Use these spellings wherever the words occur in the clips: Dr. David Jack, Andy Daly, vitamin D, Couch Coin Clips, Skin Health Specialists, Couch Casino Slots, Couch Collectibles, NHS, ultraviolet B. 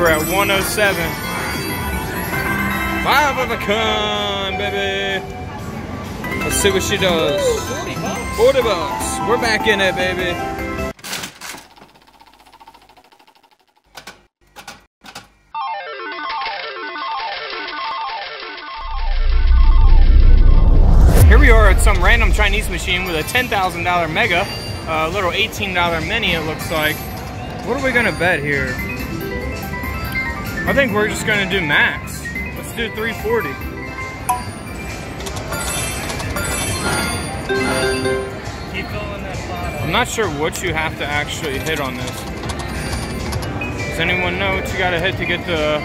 over at 107. Five of a kind, baby. Let's see what she does. Ooh, 40 bucks. 40 bucks. We're back in it, baby. Here we are at some random Chinese machine with a $10,000 mega, a little $18 mini it looks like. What are we gonna bet here? I think we're just gonna do max. Let's do 340. Keep going that bottom. I'm not sure what you have to actually hit on this. Does anyone know what you gotta hit to get the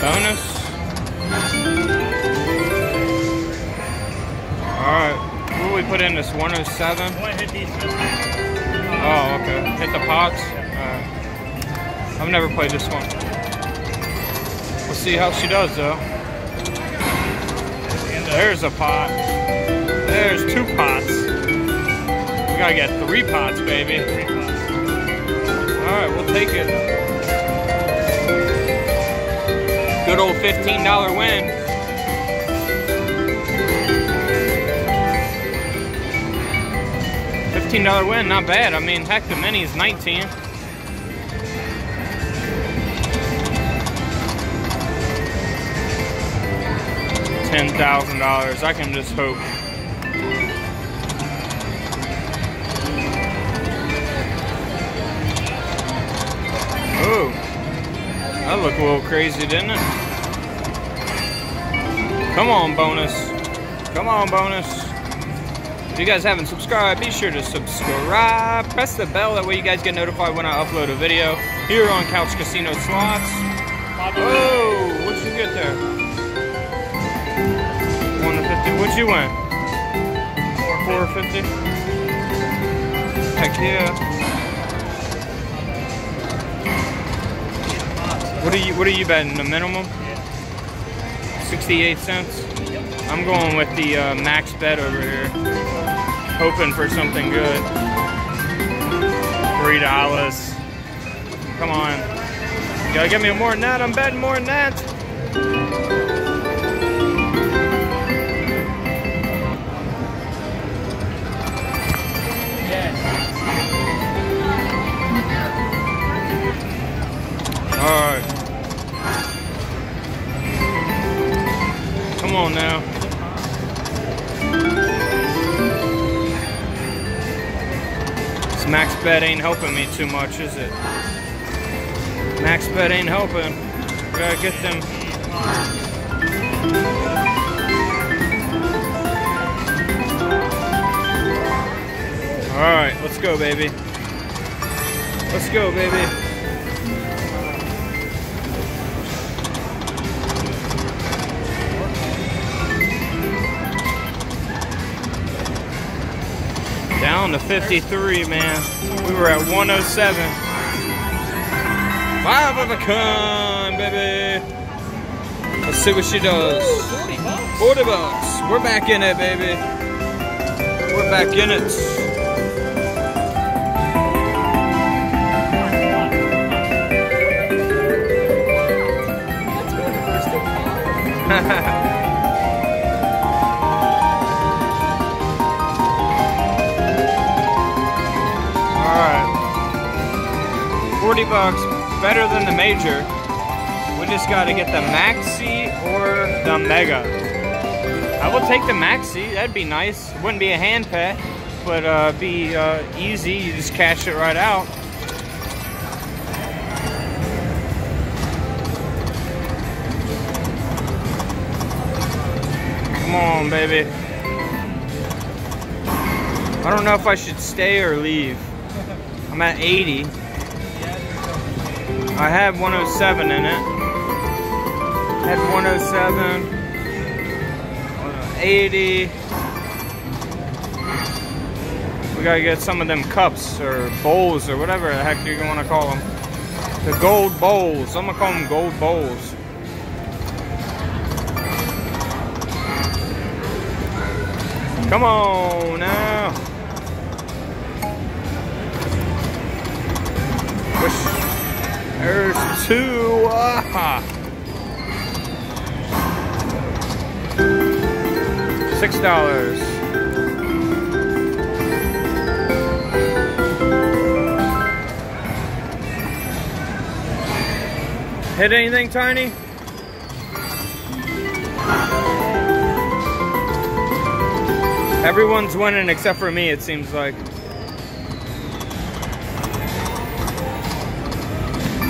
bonus? Alright, what do we put in this? 107? I wanna hit these really fast. Oh, okay. Hit the pots? Alright. I've never played this one. We'll see how she does, though. And there's a pot. There's two pots. We gotta get three pots, baby. Alright, we'll take it. Good old $15 win. $15 win, not bad. I mean, heck, the mini is 19. $10,000. I can just hope. Oh, that looked a little crazy, didn't it? Come on, bonus. Come on, bonus. If you guys haven't subscribed, be sure to subscribe. Press the bell, that way you guys get notified when I upload a video here on Couch Casino Slots. Whoa, what'd you get there? 150, what'd you win? 450? Heck yeah. What are you betting, the minimum? 68 cents? I'm going with the max bet over here. Hoping for something good. $3. Come on. You gotta give me more than that. I'm betting more than that. Yes. Alright. Come on now. Max bet ain't helping me too much, is it? Max bet ain't helping. Gotta get them. Alright, let's go, baby. Let's go, baby. Down to 53, man. We were at 107. Five of a kind, baby. Let's see what she does. Ooh, 40 bucks. 40 bucks. We're back in it, baby. We're back in it. $40, better than the major. We just gotta get the maxi or the mega. I will take the maxi, that'd be nice. It wouldn't be a hand pet, but be easy, you just cash it right out. Come on, baby. I don't know if I should stay or leave. I'm at 80. I had 107 in it. Had 107, 80. We gotta get some of them cups or bowls or whatever the heck you wanna call them. The gold bowls. I'm gonna call them gold bowls. Come on now. There's two. ha! $6. Hit anything, Tiny? Everyone's winning except for me, it seems like.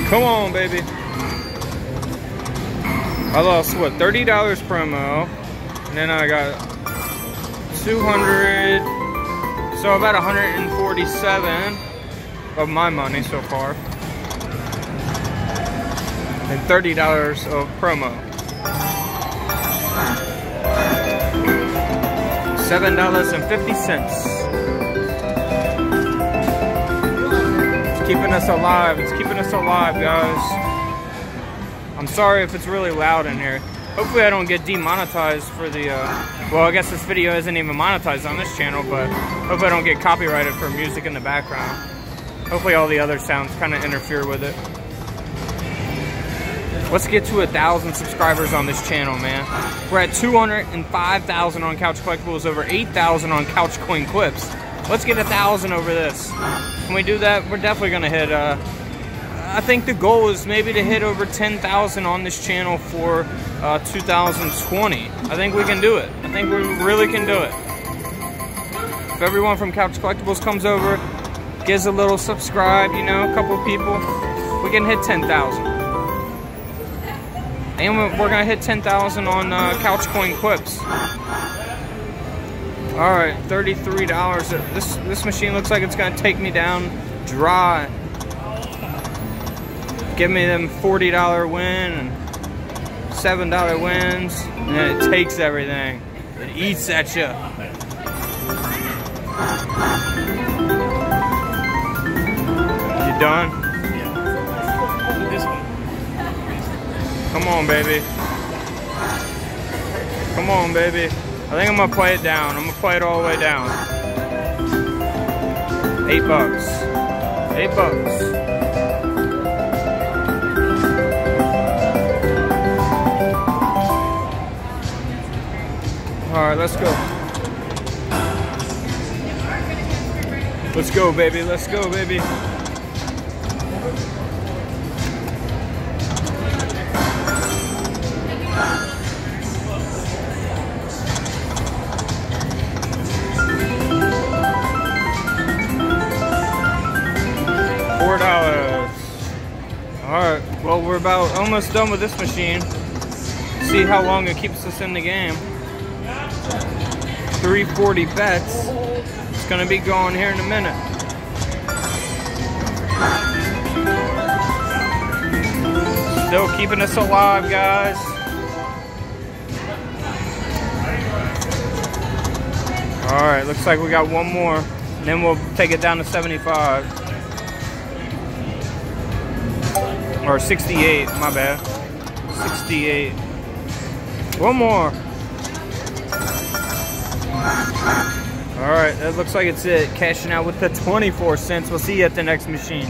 Come on, baby. I lost, what, $30 promo. And then I got 200. So about 147 of my money so far. And $30 of promo. $7.50. It's keeping us alive. It's keeping us alive, guys. I'm sorry if it's really loud in here. Hopefully I don't get demonetized for the, well, I guess this video isn't even monetized on this channel, but hopefully I don't get copyrighted for music in the background. Hopefully all the other sounds kind of interfere with it. Let's get to 1,000 subscribers on this channel, man. We're at 205,000 on Couch Collectibles, over 8,000 on Couch Coin Clips. Let's get 1,000 over this. Can we do that? We're definitely gonna hit, I think the goal is maybe to hit over 10,000 on this channel for 2020. I think we can do it. I think we really can do it. If everyone from Couch Collectibles comes over, gives a little subscribe, you know, a couple people, we can hit 10,000. And we're gonna hit 10,000 on Couch Coin Clips. All right, $33. This machine looks like it's gonna take me down dry. Give me them $40 win and $7 wins, and then it takes everything. It eats at you. You done? Come on, baby. Come on, baby. I think I'm gonna play it down. I'm gonna play it all the way down. $8. $8. All right, let's go. Let's go, baby. Let's go, baby. We're about almost done with this machine. See how long it keeps us in the game. 340 bets. It's gonna be going here in a minute. Still keeping us alive, guys. All right, looks like we got one more, and then we'll take it down to 75. Or 68, my bad. 68. One more. Alright, that looks like it's it. Cashing out with the 24 cents. We'll see you at the next machine.